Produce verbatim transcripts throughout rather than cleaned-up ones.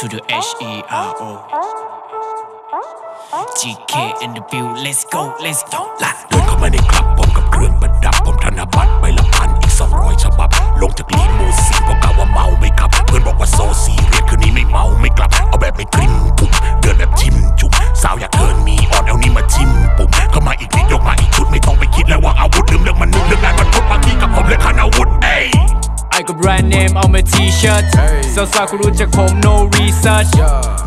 to the H E R O G K in the build. Let's go, let's go. เดินเข้ามาในคลับผมกับเครื่องประดับผมธนบัตรใบละพันอีกสองร้อยฉบับลงจากลีมูซีนเพราะกะว่าเมาไม่ขับเพื่อนบอกว่าโซซีเรียสคืนนี้ไม่เมาไม่กลับเอาแบบไม่ทิ้มปุ่มเดินแบบจิ้มจุ่มสาวอยากเกินมีอ่อนเอานี่มาจิ้มปุ่มเข้ามาอีกนิดยกมาอีกชุดไม่ต้องไปคิดแล้วว่าอาวุธลืมเรื่องมนุษย์เรื่องนายบรรทุกมาที่กับผมเลยคานาวุธเอ้ยไอก็แบรนด์เนมเอามา T-shirt สาวๆคุณรู้จักผม no research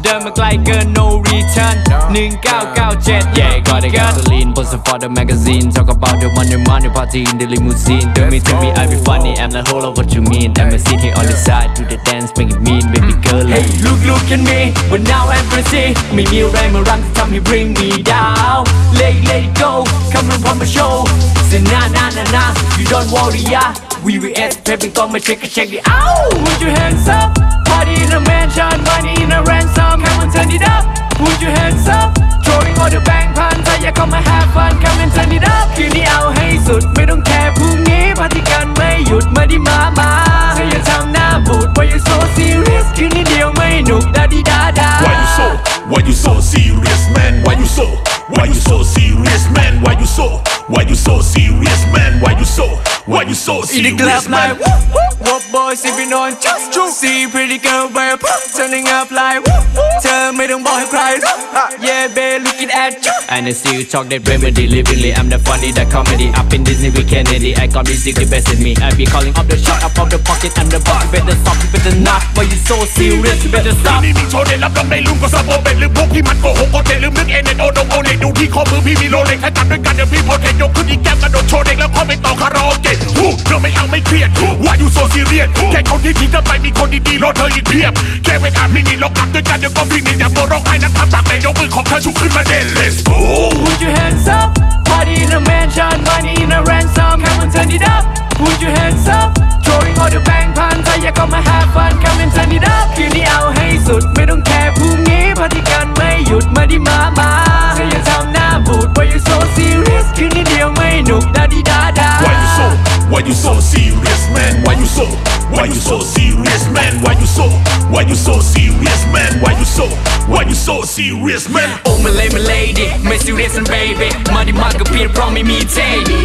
เดินมาไกลเกิน no return หนึ่งเก้าเก้าเจ็ด yeah got it gasoline posting for the magazine talk about the money money party in the limousine tell me tell me I be funny I'm like hold on what you mean I'm a city on the side do the dance make it mean baby girl hey look look at me but now I'm crazy ไม่มีแรงมารั้งจะทำให้ bring me down let let it go come and want my show say na na na na you don't worry yeah We will ask people come and check it, check it out. Put your hands up, party in a mansion, money in a ransom. Come and turn it up. Put your hands up, throwing all the bank puns. I come and have fun, come and turn it up. คืนนี้เอาให้สุดไม่ต้องแคร์พรุ่งนี้ปาร์ตี้กันไม่หยุดมาดิมามาเธออย่าทำหน้าบูด Why you so serious คืนนี้เดียวไม่หนุกดาดิดาดา Why you so Why you so serious man Why you so Why you so serious man Why you so Why you so serious man Why you so Why you so serious, man? In the club like whoop whoop, whoop boys sipping on just juice. See pretty girl by pop turning up like whoop whoop. เธอไม่ต้องบอกให้ใคร Yeah babe looking at you. And I see you talk that remedy, literally I'm the funny that comedy. Up in Disney with Kennedy, I got music the best in me. I be calling up the shot, up out the pocket, I'm the boss. You better stop, you better not. Why you so serious? You better stop. นี่มีโชว์ได้รับรองได้ลุ้มก็ซาโบเป็นหรือพวกที่มันโกหกก็เจลืมนึกเอ็นเอ็นโอดงโอเล็กดูที่ข้อมือพี่มีโรเล็กถ้าจับด้วยกันเดี๋ยวพี่พอเทยกขึ้นอีกแก้มกระโดดโชว์เด็กแล้วพอไม่ต่อคาราโอเกะเธอไม่เอาไม่เครียด Why you so serious แค่คนที่ทิ้งเธอไปมีคนดีๆรอเธออีกเพียบแค่เวลาพี่นี่เรากลับด้วยกันเดี๋ยวก็พี่นี่อย่าโมร้องไห้น้ำตาปากแม่ยกมือของเธอชุกขึ้นมาเด่น Let's go Put your hands up Party in a mansion Money in a ransom Come and turn it up Put your hands up Throwing all the bang puns ใครอยากก็มา have fun Come and turn it up คืนนี้เอาให้สุดไม่ต้องแคร์พรุ่งนี้ปาร์ตี้กันไม่หยุดมาดิมามาเธออย่าทำหน้าบูด Why you so serious คืนนี้เดียวไม่หนุกดาดิดาดา Why you so Why you so serious, man? Why you so? Why you so serious, man? Why you so? Why you so serious, man? Why you so? Why you so serious, man? Oh Malay, my lady, my serious and baby, money mark appear from me, me baby.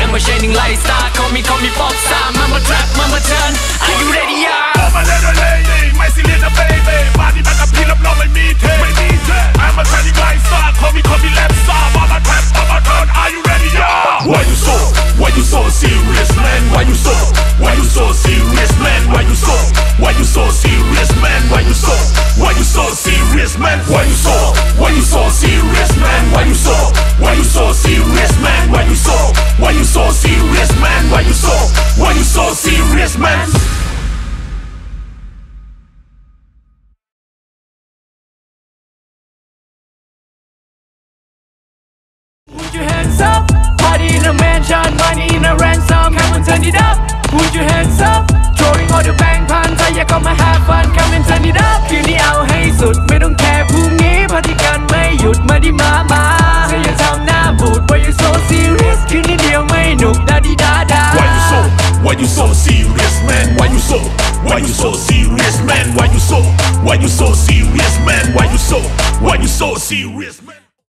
I'm a shining light star, call me, call me pop star, mama trap, mama turn. Are you ready, yeah? Oh my little lady, my serious and baby, money mark appear from me, me baby. I'm a shining light star, call me, call me lap star, mama trap, mama turn. Are you ready, yeah? Why you so? Why you so serious?Man, why you so? Why you so serious, man? Why you so? Why you so serious, man? Why you so? Why you so serious, man? Why you so? Why you so serious, man? Why you so? Why you so serious, man? Why you so? Why you so serious, man? Why you so? Why you so serious, man? Money in a ransom, come and turn it up. Put your hands up, throwing all the bang puns. I just come and have fun, come and turn it up. คืนนี้เอาให้สุดไม่ต้องแคร์พรุ่งนี้ปาร์ตี้กันไม่หยุดมาดิมามาเธออย่าทำหน้าบูด Why you so serious คืนนี้เดียวไม่หนุกดาดิดาดา Why you so? Why you so serious, man? Why you so? Why you so serious, man? Why you so? Why you so serious, man? Why you so? Why you so serious, man?